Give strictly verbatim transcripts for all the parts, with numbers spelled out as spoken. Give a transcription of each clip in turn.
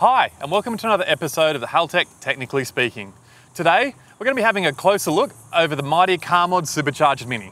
Hi, and welcome to another episode of the Haltech Technically Speaking. Today, we're going to be having a closer look over the mighty Car Mods Supercharged Mini.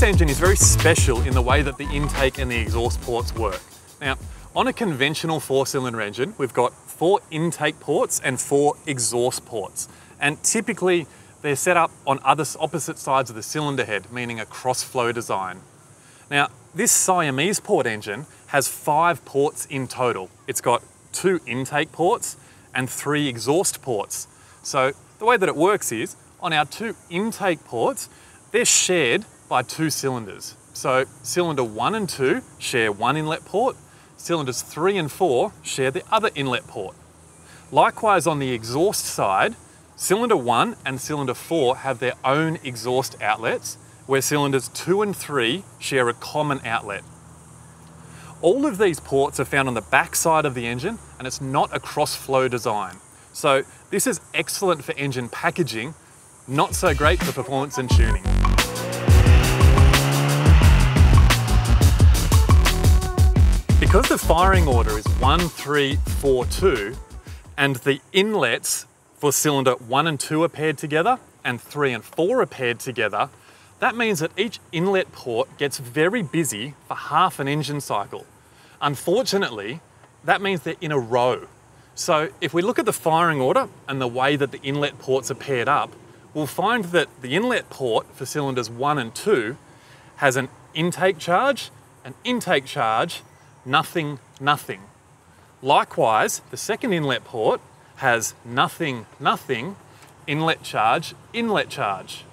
This engine is very special in the way that the intake and the exhaust ports work. Now, on a conventional four-cylinder engine, we've got four intake ports and four exhaust ports. And typically, they're set up on other opposite sides of the cylinder head, meaning a cross-flow design. Now, this Siamese Port engine has five ports in total. It's got two intake ports and three exhaust ports. So the way that it works is, on our two intake ports, they're shared by two cylinders. So cylinder one and two share one inlet port, cylinders three and four share the other inlet port. Likewise, on the exhaust side, cylinder one and cylinder four have their own exhaust outlets, where cylinders two and three share a common outlet. All of these ports are found on the back side of the engine, and it's not a cross-flow design. So this is excellent for engine packaging, not so great for performance and tuning. Because the firing order is one, three, four, two, and the inlets for cylinder one and two are paired together and three and four are paired together, that means that each inlet port gets very busy for half an engine cycle. Unfortunately, that means they're in a row. So if we look at the firing order and the way that the inlet ports are paired up, we'll find that the inlet port for cylinders one and two has an intake charge, an intake charge, nothing, nothing. Likewise, the second inlet port has nothing, nothing, inlet charge, inlet charge.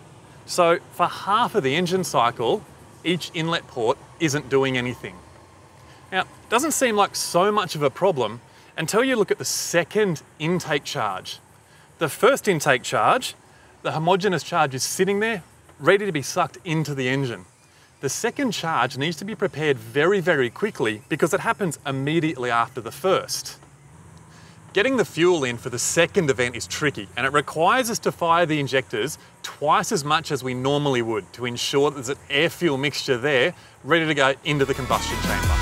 So for half of the engine cycle, each inlet port isn't doing anything. Now, it doesn't seem like so much of a problem until you look at the second intake charge. The first intake charge, the homogeneous charge is sitting there, ready to be sucked into the engine. The second charge needs to be prepared very, very quickly because it happens immediately after the first. Getting the fuel in for the second event is tricky, and it requires us to fire the injectors twice as much as we normally would to ensure that there's an air-fuel mixture there ready to go into the combustion chamber.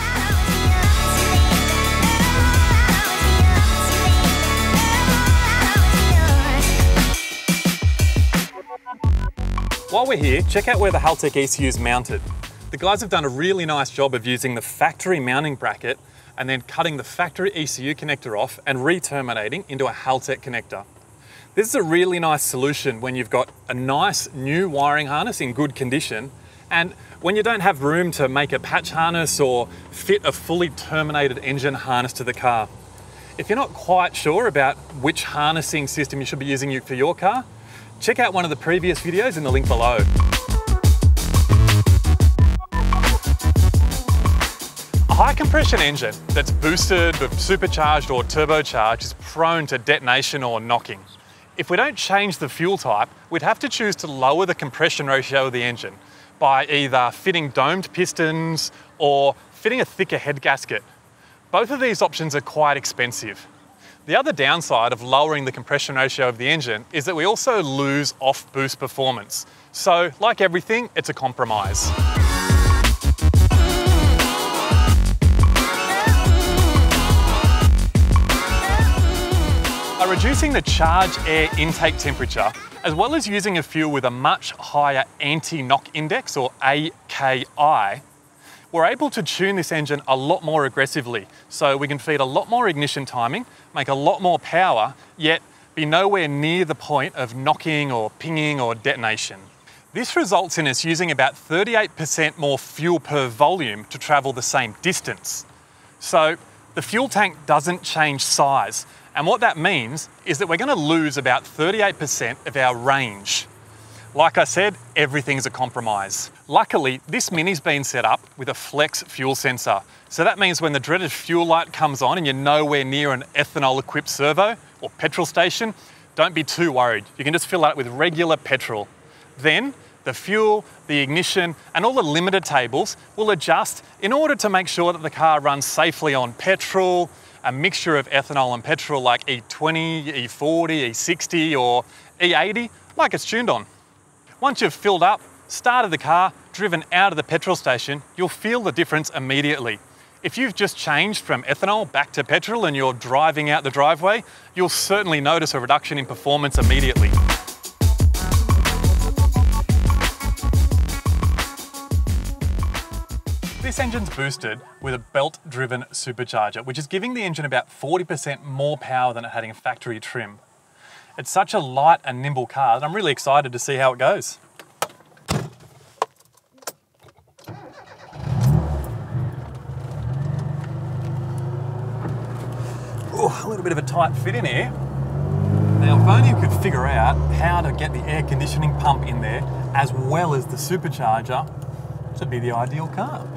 While we're here, check out where the Haltech E C U is mounted. The guys have done a really nice job of using the factory mounting bracket and then cutting the factory E C U connector off and re-terminating into a Haltech connector. This is a really nice solution when you've got a nice new wiring harness in good condition, and when you don't have room to make a patch harness or fit a fully terminated engine harness to the car. If you're not quite sure about which harnessing system you should be using for your car, check out one of the previous videos in the link below. A high compression engine that's boosted, supercharged or turbocharged is prone to detonation or knocking. If we don't change the fuel type, we'd have to choose to lower the compression ratio of the engine by either fitting domed pistons or fitting a thicker head gasket. Both of these options are quite expensive. The other downside of lowering the compression ratio of the engine is that we also lose off-boost performance. So, like everything, it's a compromise. By reducing the charge air intake temperature, as well as using a fuel with a much higher anti-knock index, or A K I, we're able to tune this engine a lot more aggressively, so we can feed a lot more ignition timing, make a lot more power, yet be nowhere near the point of knocking or pinging or detonation. This results in us using about thirty-eight percent more fuel per volume to travel the same distance. So the fuel tank doesn't change size, and what that means is that we're going to lose about thirty-eight percent of our range. Like I said, everything's a compromise. Luckily, this Mini's been set up with a flex fuel sensor. So that means when the dreaded fuel light comes on and you're nowhere near an ethanol-equipped servo or petrol station, don't be too worried. You can just fill that with regular petrol. Then the fuel, the ignition, and all the limiter tables will adjust in order to make sure that the car runs safely on petrol, a mixture of ethanol and petrol like E twenty, E forty, E sixty, or E eighty, like it's tuned on. Once you've filled up, started the car, driven out of the petrol station, you'll feel the difference immediately. If you've just changed from ethanol back to petrol and you're driving out the driveway, you'll certainly notice a reduction in performance immediately. This engine's boosted with a belt-driven supercharger, which is giving the engine about forty percent more power than it had in factory trim. It's such a light and nimble car that I'm really excited to see how it goes. Ooh, a little bit of a tight fit in here. Now, if only you could figure out how to get the air conditioning pump in there as well as the supercharger, this would be the ideal car.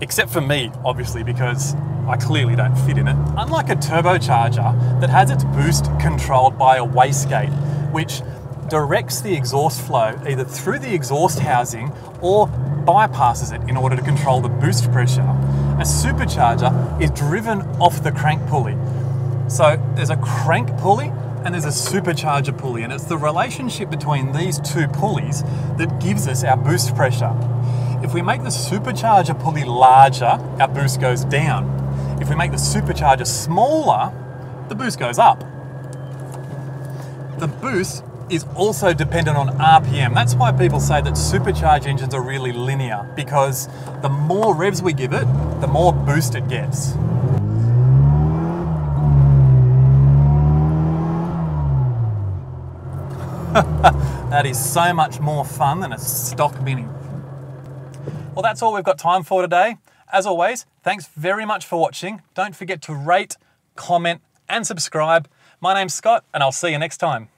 Except for me, obviously, because I clearly don't fit in it. Unlike a turbocharger that has its boost controlled by a wastegate, which directs the exhaust flow either through the exhaust housing or bypasses it in order to control the boost pressure. A supercharger is driven off the crank pulley. So there's a crank pulley and there's a supercharger pulley, and it's the relationship between these two pulleys that gives us our boost pressure. If we make the supercharger pulley larger, our boost goes down. If we make the supercharger smaller, the boost goes up. The boost is also dependent on R P M. That's why people say that supercharged engines are really linear, because the more revs we give it, the more boost it gets. That is so much more fun than a stock Mini. Well, that's all we've got time for today. As always, thanks very much for watching. Don't forget to rate, comment, and subscribe. My name's Scott, and I'll see you next time.